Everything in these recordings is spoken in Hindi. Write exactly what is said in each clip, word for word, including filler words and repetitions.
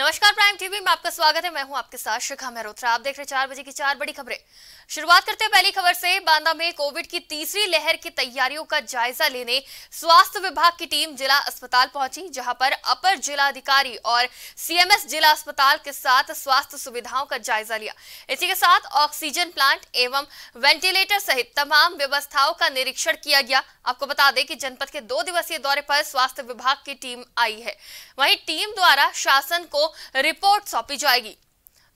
नमस्कार, प्राइम टीवी में आपका स्वागत है। मैं हूं आपके साथ शिखा मेहरो। आप देख रहे चार बजे की चार बड़ी खबरें। शुरुआत करते हैं पहली खबर से। बांदा में कोविड की तीसरी लहर की तैयारियों का जायजा लेने स्वास्थ्य विभाग की टीम जिला अस्पताल पहुंची, जहां पर अपर जिलाधिकारी और सीएमएस जिला अस्पताल के साथ स्वास्थ्य सुविधाओं का जायजा लिया। इसी के साथ ऑक्सीजन प्लांट एवं वेंटिलेटर सहित तमाम व्यवस्थाओं का निरीक्षण किया गया। आपको बता दें कि जनपद के दो दिवसीय दौरे पर स्वास्थ्य विभाग की टीम आई है। वहीं टीम द्वारा शासन को रिपोर्ट सौंपी जाएगी।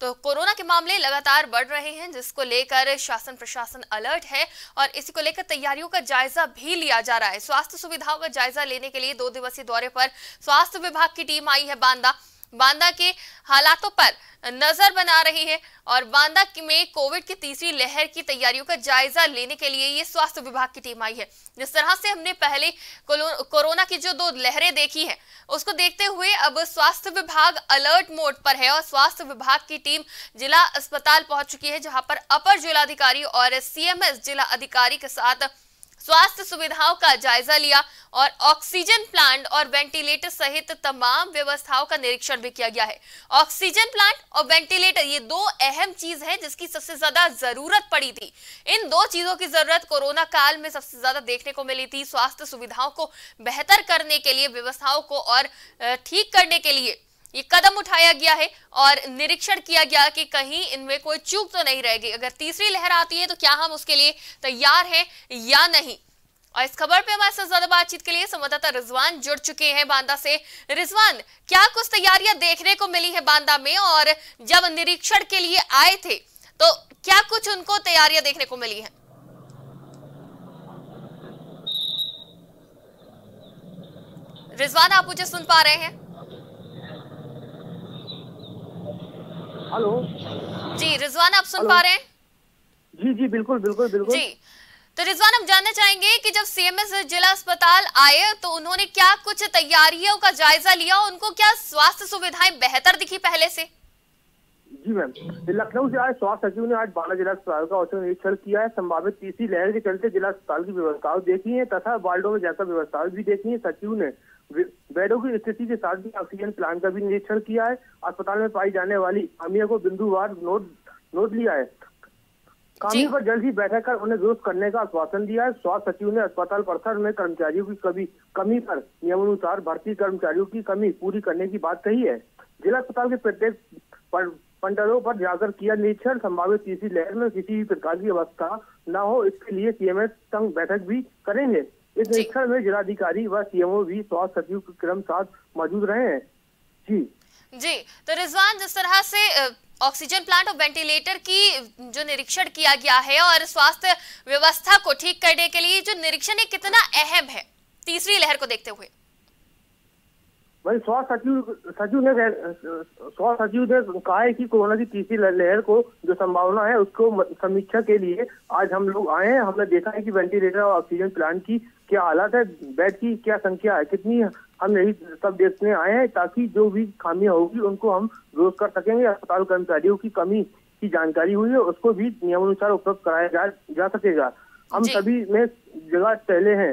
तो कोरोना के मामले लगातार बढ़ रहे हैं, जिसको लेकर शासन प्रशासन अलर्ट है और इसी को लेकर तैयारियों का जायजा भी लिया जा रहा है। स्वास्थ्य सुविधाओं का जायजा लेने के लिए दो दिवसीय दौरे पर स्वास्थ्य विभाग की टीम आई है बांदा। बांदा के हालातों पर नजर बना रही है और बांदा में कोविड की तीसरी लहर की तैयारियों का जायजा लेने के लिए ये स्वास्थ्य विभाग की टीम आई है। जिस तरह से हमने पहले कोरोना की जो दो लहरें देखी है, उसको देखते हुए अब स्वास्थ्य विभाग अलर्ट मोड पर है और स्वास्थ्य विभाग की टीम जिला अस्पताल पहुंच चुकी है, जहां पर अपर जिलाधिकारी और सीएमएस जिला अधिकारी के साथ स्वास्थ्य सुविधाओं का जायजा लिया और ऑक्सीजन प्लांट और वेंटिलेटर सहित तमाम व्यवस्थाओं का निरीक्षण भी किया गया है। ऑक्सीजन प्लांट और वेंटिलेटर ये दो अहम चीज है जिसकी सबसे ज्यादा जरूरत पड़ी थी। इन दो चीजों की जरूरत कोरोना काल में सबसे ज्यादा देखने को मिली थी। स्वास्थ्य सुविधाओं को बेहतर करने के लिए, व्यवस्थाओं को और ठीक करने के लिए ये कदम उठाया गया है और निरीक्षण किया गया कि कहीं इनमें कोई चूक तो नहीं रहेगी। अगर तीसरी लहर आती है तो क्या हम उसके लिए तैयार हैं या नहीं। और इस खबर पे हमारे साथ ज्यादा बातचीत के लिए संवाददाता रिजवान जुड़ चुके हैं बांदा से। रिजवान, क्या कुछ तैयारियां देखने को मिली है बांदा में, और जब निरीक्षण के लिए आए थे तो क्या कुछ उनको तैयारियां देखने को मिली है? रिजवान, आप मुझे सुन पा रहे हैं? हेलो जी रिजवान, आप सुन Hello. पा रहे हैं? जी जी बिल्कुल बिल्कुल बिल्कुल जी। तो रिजवान, हम जानना चाहेंगे कि जब सीएमएस जिला अस्पताल आए तो उन्होंने क्या कुछ तैयारियों का जायजा लिया, उनको क्या स्वास्थ्य सुविधाएं बेहतर दिखी पहले से? जी मैम, लखनऊ से आए स्वास्थ्य सचिव ने आज बांदा जिला अस्पताल का औचक निरीक्षण किया है। संभावित तीसरी लहर के चलते जिला अस्पताल की व्यवस्थाएं देखी है तथा वार्डो में जाकर व्यवस्थाएं भी देखी है। सचिव ने बेडों की स्थिति के साथ ही ऑक्सीजन प्लांट का भी निरीक्षण किया है। अस्पताल में पाई जाने वाली खामियों को बिंदुवार नोट नोट लिया है। खामियों पर जल्द ही बैठक कर उन्हें दुरुस्त करने का आश्वासन दिया है। स्वास्थ्य सचिव ने अस्पताल परिसर में कर्मचारियों की कभी कमी पर नियमानुसार भर्ती कर्मचारियों की कमी पूरी करने की बात कही है। जिला अस्पताल के प्रत्येक पंडालों पर जाकर किया निरीक्षण। संभावित तीसरी लहर में किसी भी प्रकार की अवस्था न हो, इसके लिए सीएमएस संग बैठक भी करेंगे। इस निरीक्षण में जिलाधिकारी व सीएमओ भी स्वास्थ्य सचिव के क्रम साथ मौजूद रहे हैं। जी जी तो रिजवान, जिस तरह से ऑक्सीजन प्लांट और वेंटिलेटर की जो निरीक्षण किया गया है और स्वास्थ्य व्यवस्था को ठीक करने के लिए जो निरीक्षण है, कितना अहम है तीसरी लहर को देखते हुए? भाई स्वास्थ्य सचिव सचिव ने स्वास्थ्य सचिव ने कहा है कि कोरोना की तीसरी लहर को जो संभावना है उसको समीक्षा के लिए आज हम लोग आए हैं। हमने देखा है कि वेंटिलेटर और ऑक्सीजन प्लांट की क्या हालत है, बेड की क्या संख्या है, कितनी, हम यही सब देखने आए हैं ताकि जो भी खामियां होगी उनको हम दुरुस्त कर सकेंगे। अस्पताल कर्मचारियों की कमी की जानकारी हुई है, उसको भी नियमानुसार उपलब्ध कराया जा, जा सकेगा। हम सभी में जगह पहले हैं।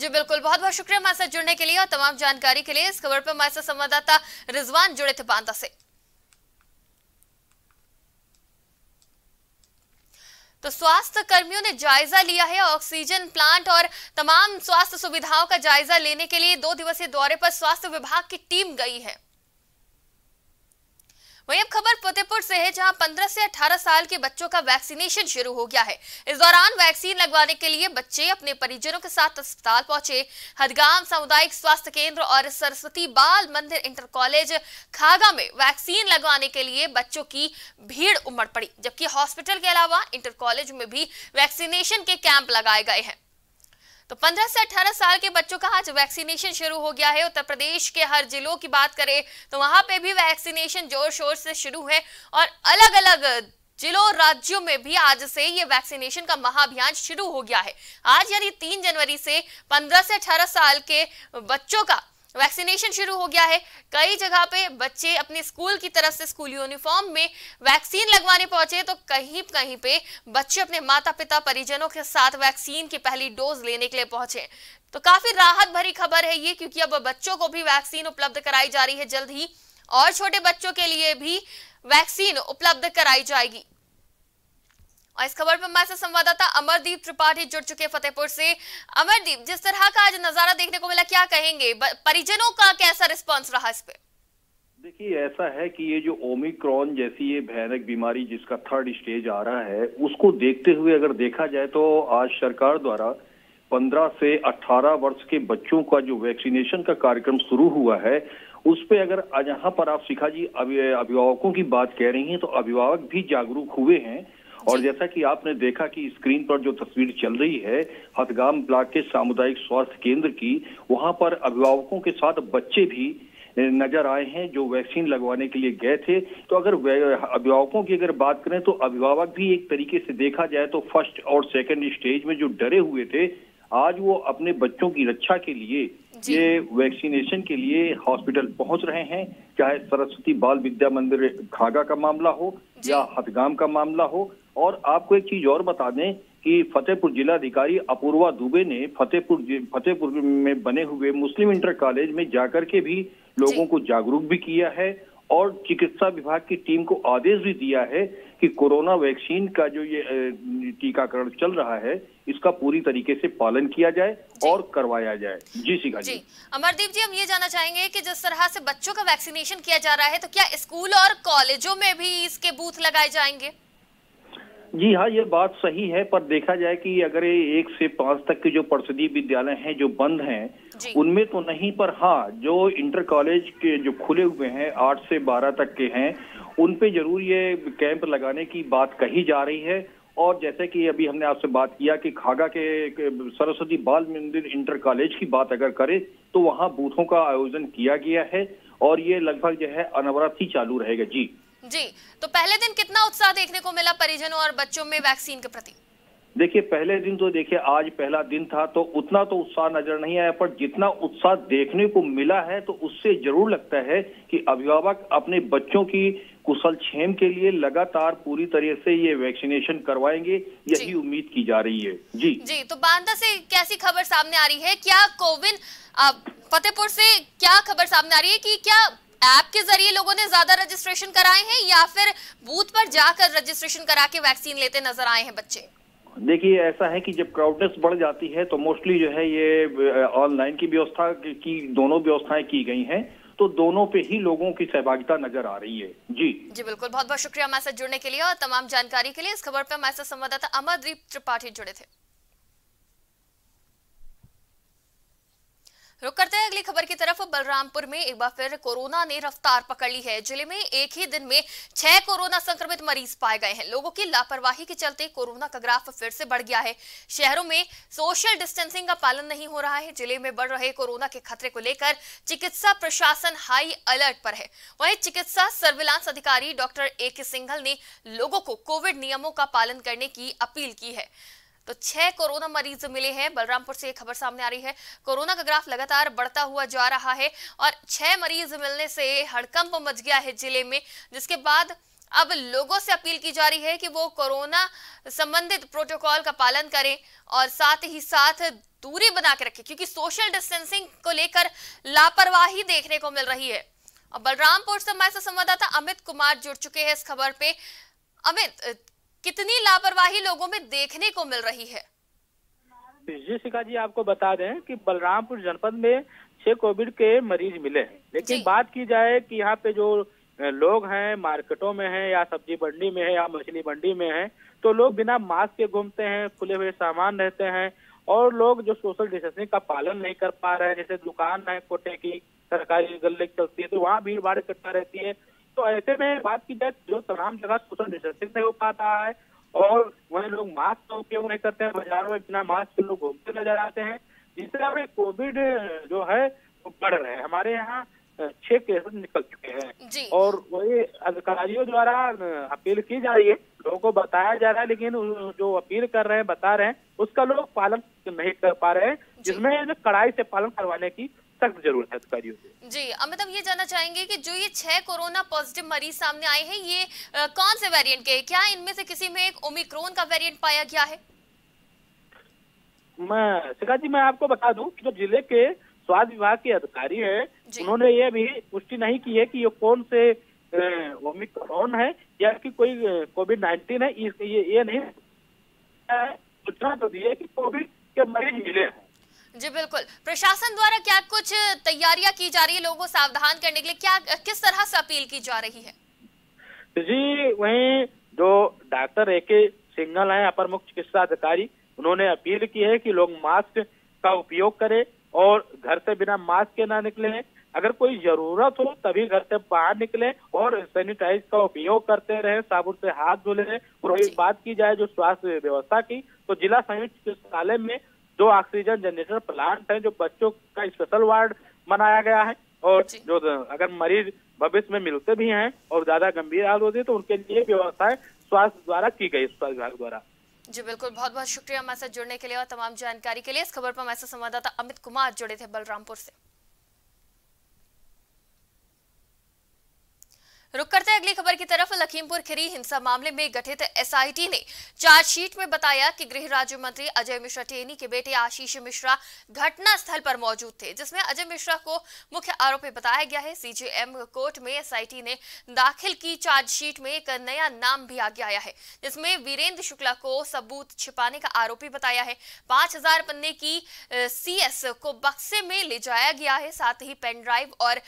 जी बिल्कुल, बहुत बहुत शुक्रिया हमारे साथ जुड़ने के लिए और तमाम जानकारी के लिए। इस खबर पर हमारे साथ संवाददाता रिजवान जुड़े थे बांदा से। तो स्वास्थ्य कर्मियों ने जायजा लिया है ऑक्सीजन प्लांट और तमाम स्वास्थ्य सुविधाओं का जायजा लेने के लिए दो दिवसीय दौरे पर स्वास्थ्य विभाग की टीम गई है। वहीं अब खबर फतेहपुर से है, जहां पंद्रह से अठारह साल के बच्चों का वैक्सीनेशन शुरू हो गया है। इस दौरान वैक्सीन लगवाने के लिए बच्चे अपने परिजनों के साथ अस्पताल पहुंचे। हदगाम सामुदायिक स्वास्थ्य केंद्र और सरस्वती बाल मंदिर इंटर कॉलेज खागा में वैक्सीन लगवाने के लिए बच्चों की भीड़ उमड़ पड़ी, जबकि हॉस्पिटल के अलावा इंटर कॉलेज में भी वैक्सीनेशन के कैंप लगाए गए हैं। तो पंद्रह से अठारह साल के बच्चों का आज वैक्सीनेशन शुरू हो गया है। उत्तर प्रदेश के हर जिलों की बात करें तो वहां पे भी वैक्सीनेशन जोर शोर से शुरू है और अलग अलग जिलों राज्यों में भी आज से ये वैक्सीनेशन का महाअभियान शुरू हो गया है। आज यानी तीन जनवरी से पंद्रह से अठारह साल के बच्चों का वैक्सीनेशन शुरू हो गया है। कई जगह पे बच्चे अपने स्कूल की तरफ से स्कूल यूनिफॉर्म में वैक्सीन लगवाने पहुंचे, तो कहीं कहीं पे बच्चे अपने माता पिता परिजनों के साथ वैक्सीन की पहली डोज लेने के लिए पहुंचे। तो काफी राहत भरी खबर है ये, क्योंकि अब बच्चों को भी वैक्सीन उपलब्ध कराई जा रही है जल्द ही, और छोटे बच्चों के लिए भी वैक्सीन उपलब्ध कराई जाएगी। और इस खबर पर हमारे साथ संवाददाता अमरदीप त्रिपाठी जुड़ चुके फतेहपुर से। अमरदीप, जिस तरह का आज नजारा देखने को मिला, क्या कहेंगे, परिजनों का कैसा रिस्पांस रहा इस पे? देखिए, ऐसा है कि ये जो ओमिक्रॉन जैसी ये भयानक बीमारी जिसका थर्ड स्टेज आ रहा है, उसको देखते हुए अगर देखा जाए तो आज सरकार द्वारा पंद्रह से अठारह वर्ष के बच्चों का जो वैक्सीनेशन का कार्यक्रम शुरू हुआ है, उस पे अगर यहाँ पर आप शिखा जी अभिभावकों की बात कह रही हैं, तो अभिभावक भी जागरूक हुए हैं। और जैसा कि आपने देखा कि स्क्रीन पर जो तस्वीर चल रही है हथगाम ब्लॉक के सामुदायिक स्वास्थ्य केंद्र की, वहां पर अभिभावकों के साथ बच्चे भी नजर आए हैं जो वैक्सीन लगवाने के लिए गए थे। तो अगर अभिभावकों की अगर बात करें तो अभिभावक भी एक तरीके से देखा जाए तो फर्स्ट और सेकेंड स्टेज में जो डरे हुए थे, आज वो अपने बच्चों की रक्षा के लिए ये वैक्सीनेशन के लिए हॉस्पिटल पहुंच रहे हैं। चाहे सरस्वती बाल विद्या मंदिर खागा का मामला हो या हथगाम का मामला हो। और आपको एक चीज और बता दें कि फतेहपुर जिलाधिकारी अपूर्वा दुबे ने फतेहपुर फतेहपुर में बने हुए मुस्लिम इंटर कॉलेज में जाकर के भी लोगों को जागरूक भी किया है, और चिकित्सा विभाग की टीम को आदेश भी दिया है कि कोरोना वैक्सीन का जो ये टीकाकरण चल रहा है, इसका पूरी तरीके से पालन किया जाए और करवाया जाए। जी शिखा जी। अमरदीप जी, हम ये जानना चाहेंगे कि जिस तरह से बच्चों का वैक्सीनेशन किया जा रहा है, तो क्या स्कूल और कॉलेजों में भी इसके बूथ लगाए जाएंगे? जी हाँ, ये बात सही है, पर देखा जाए कि अगर एक से पांच तक के जो परिषदीय विद्यालय हैं जो बंद हैं उनमें तो नहीं, पर हाँ जो इंटर कॉलेज के जो खुले हुए हैं आठ से बारह तक के हैं, उन पे जरूर ये कैंप लगाने की बात कही जा रही है। और जैसे कि अभी हमने आपसे बात किया कि खागा के सरस्वती बाल मंदिर इंटर कॉलेज की बात अगर करें तो वहाँ बूथों का आयोजन किया गया है, और ये लगभग जो है अनवरत ही चालू रहेगा। जी जी, तो पहले दिन कितना उत्साह देखने को मिला परिजनों और बच्चों में वैक्सीन के प्रति? देखिए, पहले दिन तो देखिए आज पहला दिन था तो उतना तो उत्साह नजर नहीं आया, पर जितना उत्साह देखने को मिला है तो उससे जरूर लगता है कि अभिभावक अपने बच्चों की कुशल क्षेम के लिए लगातार पूरी तरह से ये वैक्सीनेशन करवाएंगे, यही उम्मीद की जा रही है। जी जी, तो बांदा से कैसी खबर सामने आ रही है, क्या कोविन फतेहपुर से क्या खबर सामने आ रही है कि क्या ऐप के जरिए लोगों ने ज्यादा रजिस्ट्रेशन कराए हैं या फिर बूथ पर जाकर रजिस्ट्रेशन करा के वैक्सीन लेते नजर आए हैं बच्चे? देखिए, ऐसा है कि जब क्राउडनेस बढ़ जाती है तो मोस्टली जो है ये ऑनलाइन की व्यवस्था की दोनों व्यवस्थाएं की गई हैं, तो दोनों पे ही लोगों की सहभागिता नजर आ रही है। जी जी बिल्कुल, बहुत बहुत शुक्रिया हमारे साथ जुड़ने के लिए और तमाम जानकारी के लिए। इस खबर पर हमारे साथ संवाददाता अमरदीप त्रिपाठी जुड़े थे। रुक करते हैं अगली खबर की तरफ। बलरामपुर में एक बार फिर कोरोना ने रफ्तार पकड़ ली है। जिले में एक ही दिन में छह कोरोना संक्रमित मरीज पाए गए हैं। लोगों की लापरवाही के चलते कोरोना का ग्राफ फिर से बढ़ गया है। शहरों में सोशल डिस्टेंसिंग का पालन नहीं हो रहा है। जिले में बढ़ रहे कोरोना के खतरे को लेकर चिकित्सा प्रशासन हाई अलर्ट पर है। वहीं चिकित्सा सर्विलांस अधिकारी डॉक्टर ए के सिंघल ने लोगों को कोविड नियमों का पालन करने की अपील की है। तो छह कोरोना मरीज मिले हैं। बलरामपुर से एक खबर सामने आ रही है। कोरोना का ग्राफ लगातार बढ़ता हुआ जा रहा है और छह मरीज मिलने से हड़कंप मच गया है जिले में, जिसके बाद अब लोगों से अपील की जा रही है कि वो कोरोना संबंधित प्रोटोकॉल का पालन करें और साथ ही साथ दूरी बना के रखें, क्योंकि सोशल डिस्टेंसिंग को लेकर लापरवाही देखने को मिल रही है। और बलरामपुर से हमारे संवाददाता अमित कुमार जुड़ चुके हैं इस खबर पे। अमित, कितनी लापरवाही लोगों में देखने को मिल रही है? जी शिखा जी, आपको बता दें कि बलरामपुर जनपद में छह कोविड के मरीज मिले हैं, लेकिन बात की जाए कि यहाँ पे जो लोग हैं मार्केटों में हैं या सब्जी मंडी में है या मछली मंडी में हैं, तो लोग बिना मास्क के घूमते हैं, खुले हुए सामान रहते हैं और लोग जो सोशल डिस्टेंसिंग का पालन नहीं कर पा रहे हैं। जैसे दुकान है कोटे की, सरकारी गले चलती है तो वहाँ भीड़ भाड़ इकट्ठा रहती है। तो ऐसे में बात की जाए जो तमाम जगह सोशल डिस्टेंसिंग नहीं हो पाता है और वही लोग मास्क का उपयोग नहीं करते हैं, बाजारों में बिना मास्क के लोग घूमते नजर आते हैं, जिससे हमें कोविड जो है वो बढ़ रहे हैं। हमारे यहाँ छह केस निकल चुके हैं और वही अधिकारियों द्वारा अपील की जा रही है, लोगों को बताया जा रहा है, लेकिन जो अपील कर रहे हैं बता रहे हैं उसका लोग पालन नहीं कर पा रहे हैं, जिसमें कड़ाई से पालन करवाने की सख्त जरूरत है अधिकारियों से। जी अमित, हम ये जानना चाहेंगे कि जो ये छह कोरोना पॉजिटिव मरीज सामने आए हैं ये आ, कौन से वेरिएंट के, क्या इनमें से किसी में एक ओमिक्रॉन का वेरिएंट पाया गया है? मैं शिखा जी मैं आपको बता दूं कि जो जिले के स्वास्थ्य विभाग के अधिकारी हैं उन्होंने ये भी पुष्टि नहीं की है कि ये कौन से ओमिक्रॉन है या कि कोई कोविड नाइन्टीन है, ये ये नहीं सूचना तो दी है कि कोविड के मरीज मिले हैं। जी बिल्कुल, प्रशासन द्वारा क्या कुछ तैयारियां की जा रही है लोगों को सावधान करने के लिए, क्या किस तरह से अपील की जा रही है? जी वहीं जो डॉक्टर ए के सिंघल हैं अपर मुख्य चिकित्सा अधिकारी उन्होंने अपील की है कि लोग मास्क का उपयोग करें और घर से बिना मास्क के ना निकलें, अगर कोई जरूरत हो तभी घर से बाहर निकलें और सैनिटाइज का उपयोग करते रहें, साबुन से हाथ धो लें। और वही बात की जाए जो स्वास्थ्य व्यवस्था की तो जिला संयुक्त चिकित्सालय में जो ऑक्सीजन जनरेटर प्लांट है, जो बच्चों का स्पेशल वार्ड बनाया गया है और जो अगर मरीज भविष्य में मिलते भी हैं और ज्यादा गंभीर हालत होती है तो उनके लिए व्यवस्थाएं स्वास्थ्य द्वारा की गई, स्वास्थ्य विभाग द्वारा। जी बिल्कुल, बहुत बहुत शुक्रिया हमारे साथ जुड़ने के लिए और तमाम जानकारी के लिए। इस खबर पर हमारे साथ संवाददाता अमित कुमार जुड़े थे बलरामपुर से। रुक करते हैं अगली खबर की तरफ। लखीमपुर खीरी हिंसा मामले में गठित एसआईटी ने चार्जशीट में बताया कि गृह राज्य मंत्री अजय मिश्रा टेनी के बेटे आशीष मिश्रा घटनास्थल पर मौजूद थे, जिसमें अजय मिश्रा को मुख्य आरोपी बताया गया है। सीजेएम कोर्ट में एसआईटी ने दाखिल की चार्जशीट में एक नया नाम भी आगे आया है, जिसमें वीरेंद्र शुक्ला को सबूत छिपाने का आरोपी बताया है। पांच हजार पन्ने की सीएस को बक्से में ले जाया गया है, साथ ही पेनड्राइव और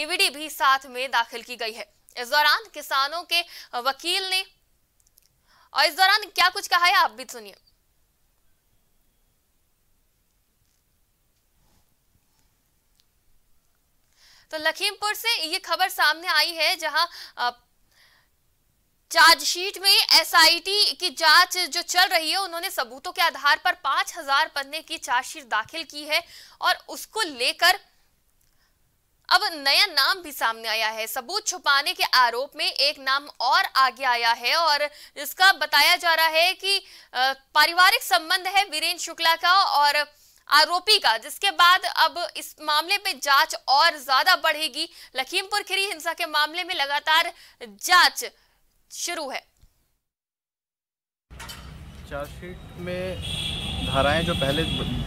डीवीडी भी साथ में दाखिल की गई है। इस दौरान किसानों के वकील ने और इस दौरान क्या कुछ कहा है आप भी सुनिए। तो लखीमपुर से ये खबर सामने आई है जहां चार्जशीट में एसआईटी की जांच जो चल रही है उन्होंने सबूतों के आधार पर पांच हजार पन्ने की चार्जशीट दाखिल की है और उसको लेकर अब नया नाम भी सामने आया है। सबूत छुपाने के आरोप में एक नाम और आगे आया है और इसका बताया जा रहा है कि पारिवारिक संबंध है वीरेंद्र शुक्ला का और आरोपी का, जिसके बाद अब इस मामले में जांच और ज्यादा बढ़ेगी। लखीमपुर खीरी हिंसा के मामले में लगातार जांच शुरू है। चार्जशीट में धाराएं जो पहले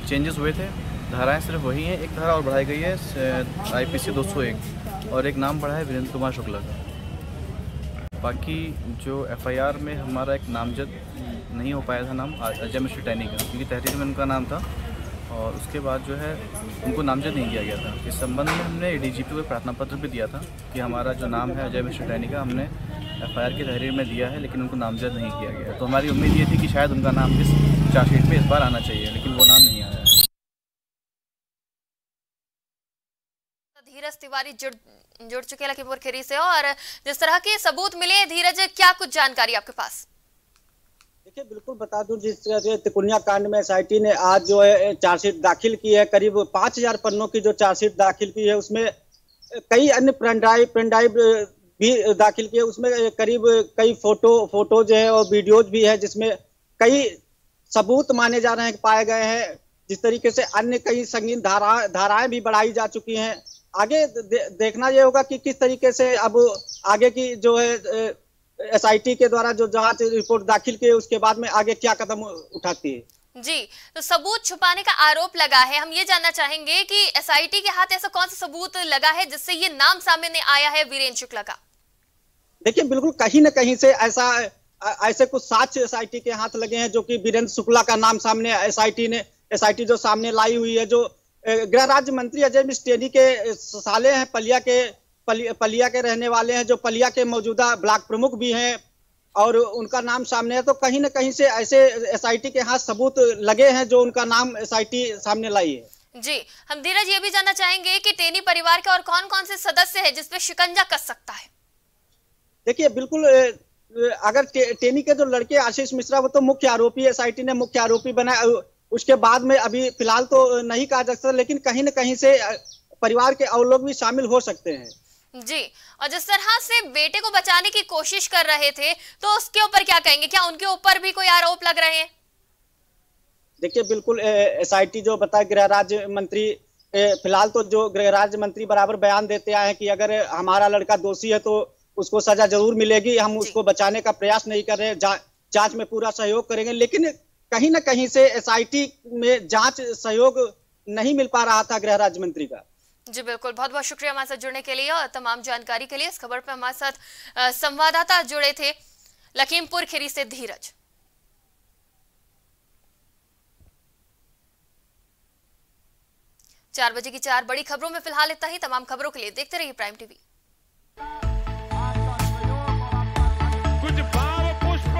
चेंजेस हुए थे धाराएं सिर्फ वही हैं, एक धारा और बढ़ाई गई है आईपीसी दो सौ एक और एक नाम बढ़ा है वीरेंद्र कुमार शुक्ला का। बाकी जो एफआईआर में हमारा एक नामजद नहीं हो पाया था नाम अजय मिश्रा टेनी का, क्योंकि तहरीर में उनका नाम था और उसके बाद जो है उनको नामजद नहीं किया गया था। इस संबंध में हमने एडीजीपी को प्रार्थना पत्र भी दिया था कि हमारा जो नाम है अजय मिश्रा टेनी का हमने एफआईआर की तहरीर में दिया है, लेकिन उनको नामजद नहीं किया गया। तो हमारी उम्मीद ये थी कि शायद उनका नाम इस चार्जशीट पर इस बार आना चाहिए, लेकिन वो नाम नहीं आया। धीरज तिवारी जुड़ जुड़ चुके हैं लखीमपुर खीरी से और जिस तरह के सबूत मिले, धीरज क्या कुछ जानकारी आपके पास? देखिए बिल्कुल बता दूं, जिस तिकुनिया कांड में एसआईटी ने आज जो है चार्जशीट दाखिल की है, करीब पांच हजार पन्नों की जो चार्जशीट दाखिल की है उसमें कई अन्य पेनड्राइव पेनड्राइव भी दाखिल की है, उसमें करीब कई फोटो फोटोज है और वीडियोज भी है, जिसमें कई सबूत माने जा रहे हैं पाए गए हैं। जिस तरीके से अन्य कई संगीन धारा धाराएं भी बढ़ाई जा चुकी हैं। आगे दे, देखना यह होगा कि किस तरीके से अब आगे की जो है एसआईटी के द्वारा जो जांच रिपोर्ट दाखिल की उसके बाद में आगे क्या कदम उठाती है। जी तो सबूत छुपाने का आरोप लगा है, हम ये जानना चाहेंगे कि एसआईटी के हाथ ऐसा कौन सा सबूत लगा है जिससे ये नाम सामने आया है वीरेंद्र शुक्ला का? देखिए बिल्कुल कहीं ना कहीं से ऐसा ऐसे कुछ साक्ष्य एसआईटी के हाथ लगे हैं जो कि वीरेंद्र शुक्ला का नाम सामने एसआईटी ने एसआईटी जो सामने लाई हुई है। जो गृह राज्य मंत्री अजय मिश्रा टेनी के साले हैं, पलिया के पलि, पलिया के रहने वाले हैं, जो पलिया के मौजूदा ब्लॉक प्रमुख भी हैं और उनका नाम सामने है। तो कहीं ना कहीं से ऐसे एसआईटी के हाथ सबूत लगे हैं जो उनका नाम एसआईटी सामने लाई है। जी हम धीरज ये भी जानना चाहेंगे कि टेनी परिवार के और कौन कौन से सदस्य हैं जिसपे शिकंजा कस सकता है? देखिये बिल्कुल, अगर टे, टेनी के जो लड़के आशीष मिश्रा वो तो मुख्य आरोपी एसआईटी ने मुख्य आरोपी बनाया, उसके बाद में अभी फिलहाल तो नहीं कहा जा सकता, लेकिन कहीं न कहीं से परिवार के और लोग भी शामिल हो सकते हैं। जी और जिस तरह से बेटे को बचाने की कोशिश कर रहे थे तो उसके ऊपर क्या कहेंगे, क्या उनके ऊपर भी कोई आरोप लग रहे हैं? देखिए बिल्कुल एसआईटी जो बताया गृह राज्य मंत्री फिलहाल तो जो गृह राज्य मंत्री बराबर बयान देते आए हैं कि अगर हमारा लड़का दोषी है तो उसको सजा जरूर मिलेगी, हम उसको बचाने का प्रयास नहीं कर रहे हैं, जा, जांच में पूरा सहयोग करेंगे। लेकिन कहीं ना कहीं से एसआईटी में जांच सहयोग नहीं मिल पा रहा था गृह राज्य मंत्री का। जी बिल्कुल, बहुत बहुत शुक्रिया हमारे साथ जुड़ने के लिए और तमाम जानकारी के लिए। इस खबर पर हमारे साथ संवाददाता जुड़े थे लखीमपुर खीरी से धीरज। चार बजे की चार बड़ी खबरों में फिलहाल इतना ही। तमाम खबरों के लिए देखते रहिए प्राइम टीवी। कुछ भाव पुष्प